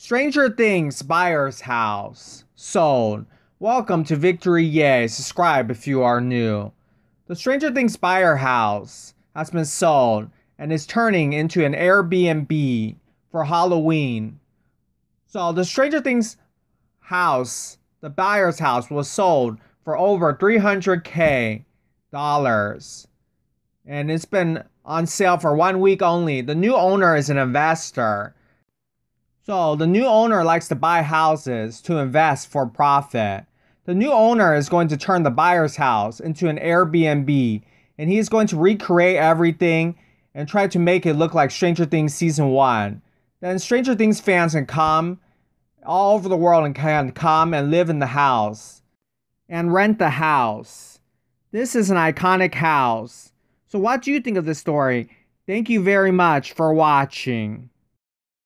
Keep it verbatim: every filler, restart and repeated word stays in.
Stranger Things, Byers House. Sold. Welcome to Victory Yay. Subscribe if you are new. The Stranger Things Byers House has been sold and is turning into an Airbnb for Halloween. So the Stranger Things house, the Byers House, was sold for over three hundred K dollars. And it's been on sale for one week only. The new owner is an investor. So the new owner likes to buy houses to invest for profit. The new owner is going to turn the Byers House into an Airbnb, and he's going to recreate everything and try to make it look like Stranger Things Season one. Then Stranger Things fans can come all over the world and can come and live in the house and rent the house. This is an iconic house. So what do you think of this story? Thank you very much for watching.